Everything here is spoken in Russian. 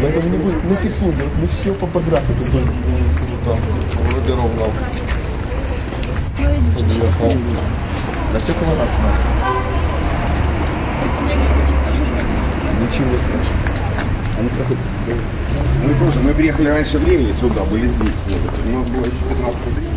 Поэтому не будет на секунду, мы все по графику будем. Вроде ровно. Да все около нас надо. Ничего страшного. Мы тоже, мы приехали раньше времени сюда, были здесь. У нас было еще 15 лет.